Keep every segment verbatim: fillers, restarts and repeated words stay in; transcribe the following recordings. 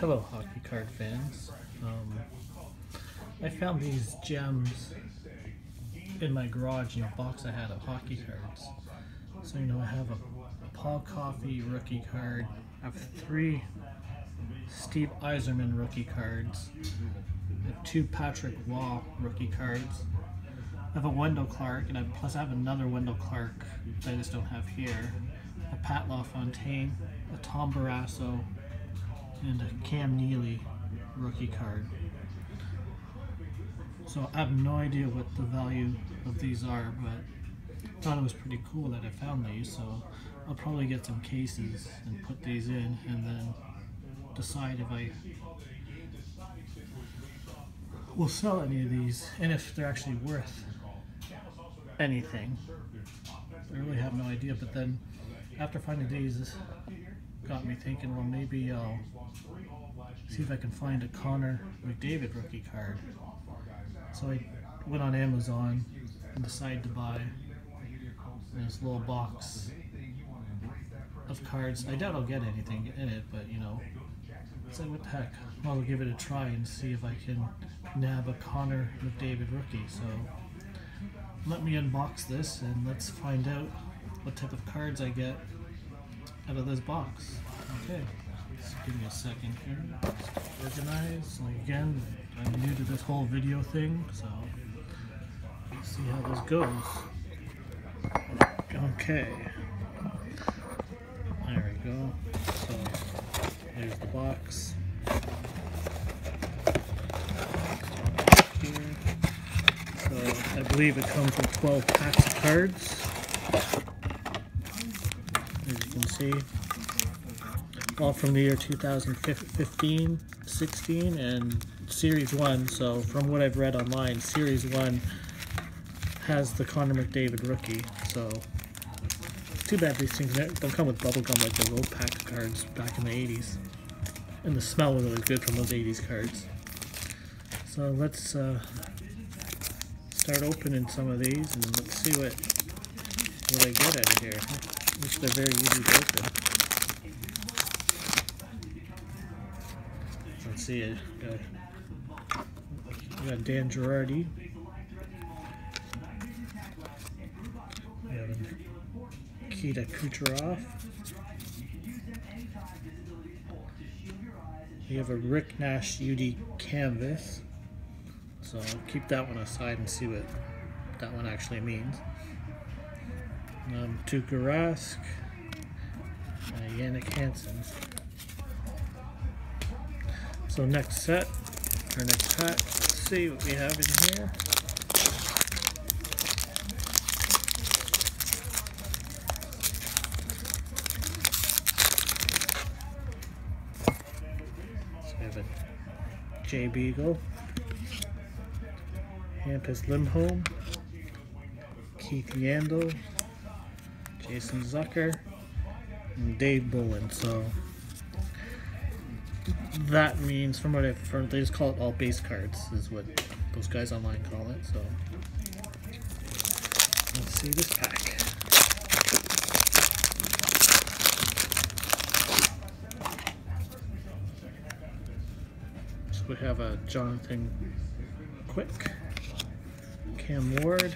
Hello, hockey card fans. Um, I found these gems in my garage in a box I had of hockey cards. So, you know, I have a Paul Coffey rookie card. I have three Steve Yzerman rookie cards. I have two Patrick Waugh rookie cards. I have a Wendel Clark, and I, plus I have another Wendel Clark that I just don't have here. A Pat LaFontaine, a Tom Barrasso, and a Cam Neely rookie card. So I have no idea what the value of these are, but I thought it was pretty cool that I found these, so I'll probably get some cases and put these in and then decide if I will sell any of these and if they're actually worth anything. I really have no idea, but then after finding these, this got me thinking, well, maybe I'll see if I can find a Connor McDavid rookie card. So I went on Amazon and decided to buy this little box of cards. I doubt I'll get anything in it, but you know, I said, what the heck, I'll give it a try and see if I can nab a Connor McDavid rookie. So let me unbox this and let's find out what type of cards I get out of this box. Okay, just give me a second here. Just organize. Like again, I'm new to this whole video thing, so let's see how this goes. Okay, there we go. So there's the box. Here. So I believe it comes with twelve packs of cards. All from the year two thousand fifteen, sixteen, and Series one. So from what I've read online, Series one has the Connor McDavid rookie. So too bad these things don't come with bubblegum like those old pack cards back in the eighties. And the smell was always good from those eighties cards. So let's uh, start opening some of these and let's see what, what I get out of here. Which they're very easy to open. Let's see it. Got, we got Dan Girardi. We have Keita Kucherov. We have a Rick Nash U D canvas. So I'll keep that one aside and see what that one actually means. Um, Tuukka Rask, uh, Yannick Hansen. So next set, or next pack, let's see what we have in here. So we have a Jay Beagle, Hampus Lindholm, Keith Yandle, Jason Zucker, and Dave Bowen. So that means, from what I've heard, they just call it all base cards, is what those guys online call it. So let's see this pack. So we have a Jonathan Quick, Cam Ward.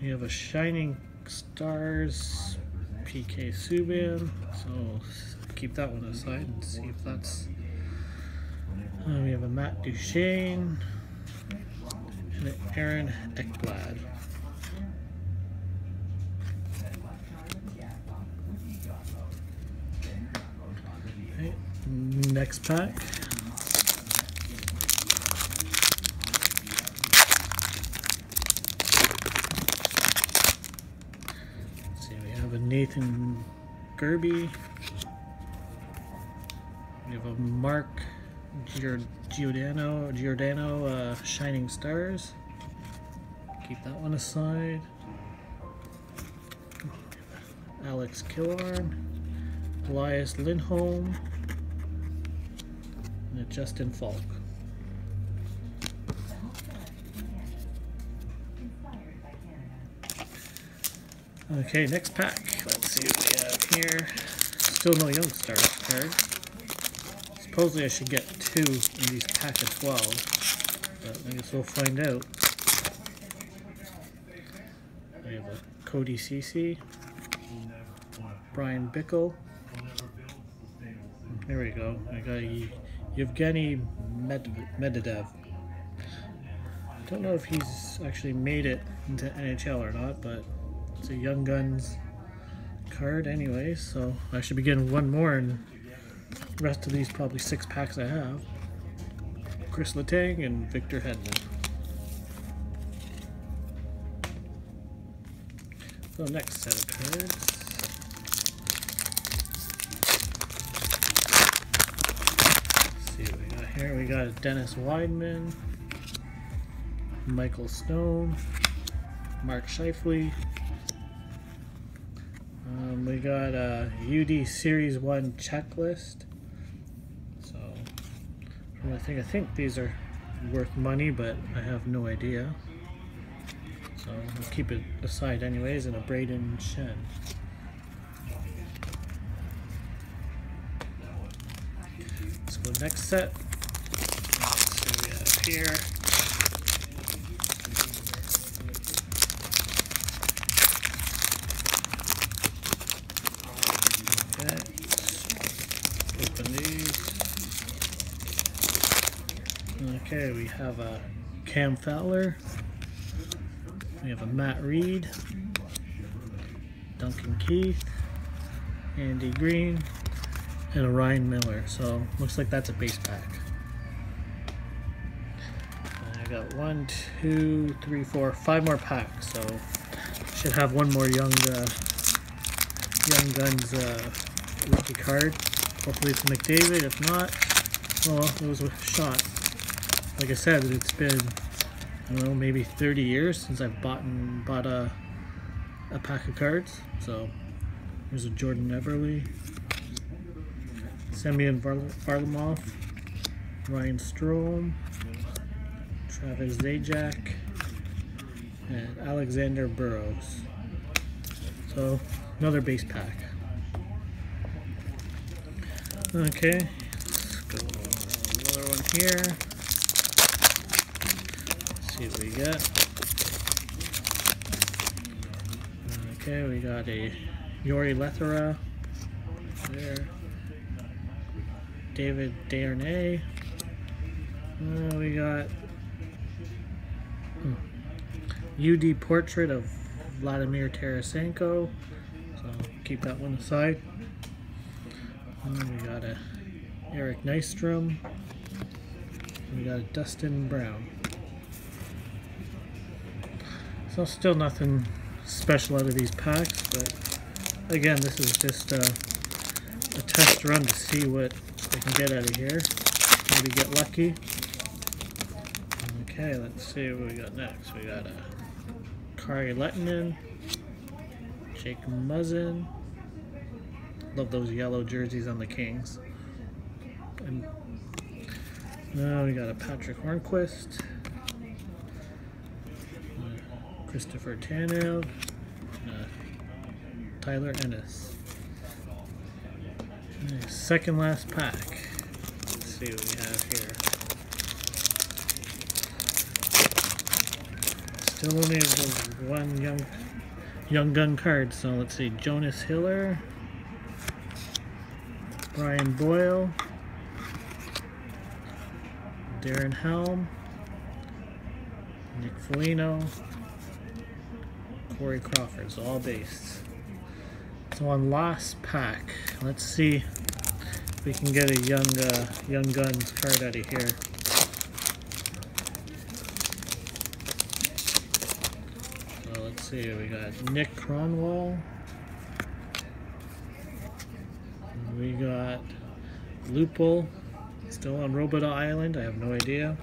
We have a Shining Stars P K Subban, so keep that one aside and see if that's... Uh, we have a Matt Duchesne and an Aaron Ekblad. Okay, next pack. Nathan Gerby. We have a Mark Giordano, Giordano uh, Shining Stars. Keep that one aside. Alex Killorn, Elias Lindholm, and a Justin Falk. Okay, next pack. Let's see what we have here. Still no young starters paired. Supposedly I should get two in these pack of twelve, but I guess we'll find out. We have a Cody Ceci, Brian Bickell. There we go. I got a Yevgeny Medvedev. I don't know if he's actually made it into N H L or not, but it's a Young Guns card anyway, so I should be getting one more and the rest of these probably six packs I have. Chris Letang and Victor Hedman. So next set of cards. Here we got Dennis Wideman, Michael Stone, Mark Scheifele. Um, we got a U D Series one checklist. So I think I think these are worth money, but I have no idea. So I'll keep it aside anyways. And a Braden Shen. Let's go next set. Here. Okay. Open these. Okay, we have a Cam Fowler. We have a Matt Reed, Duncan Keith, Andy Green, and a Ryan Miller. So looks like that's a base pack. Got one, two, three, four, five more packs, so should have one more young uh, young guns uh, rookie card. Hopefully it's McDavid. If not, well, it was a shot. Like I said, it's been, I don't know, maybe thirty years since I've bought and bought a a pack of cards. So here's a Jordan Everly, Semyon Varlamov, Ryan Strome, Travis Zajac, and Alexander Burrows. So another base pack. Okay, let's go another one here. Let's see what we got. Okay, we got a Jori Lehterä there. David Desharnais. Uh, we got U D portrait of Vladimir Tarasenko, so keep that one aside. And we got a Eric Nystrom. We got a Dustin Brown. So still nothing special out of these packs, but again, this is just a, a test run to see what I can get out of here. Maybe get lucky. Okay, let's see what we got next. We got a Kari Lehtinen, Jake Muzzin. Love those yellow jerseys on the Kings. And now we got a Patrick Hornquist, uh, Christopher Tanev, uh, Tyler Ennis. Right, second last pack. Let's see what we have here. Still only one young young gun card, so let's see. Jonas Hiller, Brian Boyle, Darren Helm, Nick Foligno, Corey Crawford, so all based. So on last pack, let's see if we can get a young uh, young guns card out of here. We got Nick Cronwall. We got Lupul. Still on Roboto Island. I have no idea.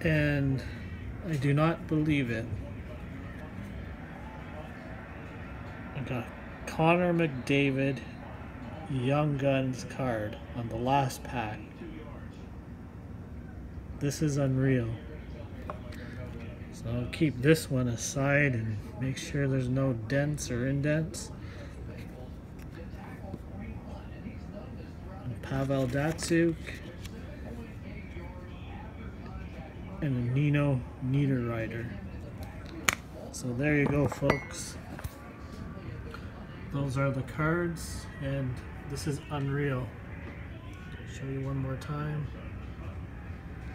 And I do not believe it. I got Connor McDavid, Young Guns card on the last pack. This is unreal. So I'll keep this one aside and make sure there's no dents or indents. Pavel Datsyuk, and Nino Niederreiter. So there you go, folks. Those are the cards, and this is unreal. Show you one more time.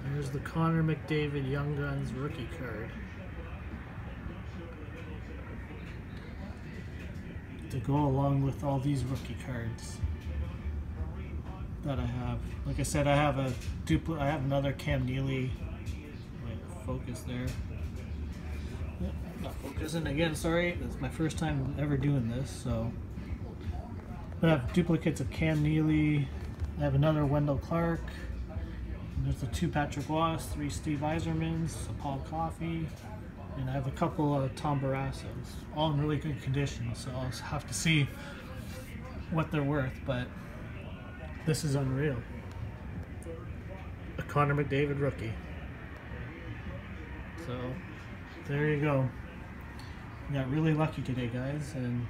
There's the Connor McDavid Young Guns rookie card. To go along with all these rookie cards that I have. Like I said, I have a dupli- I have another Cam Neely. Wait, focus there. Yep, not focusing again, sorry. It's my first time ever doing this, so. I have duplicates of Cam Neely. I have another Wendel Clark. There's the two Patrick Waugh, three Steve Yzermans, a Paul Coffey, and I have a couple of Tom Barrassos, all in really good condition, so I'll have to see what they're worth, but this is unreal. A Connor McDavid rookie. So, there you go. We got really lucky today, guys, and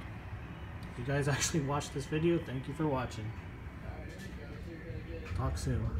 if you guys actually watched this video, thank you for watching. Talk soon.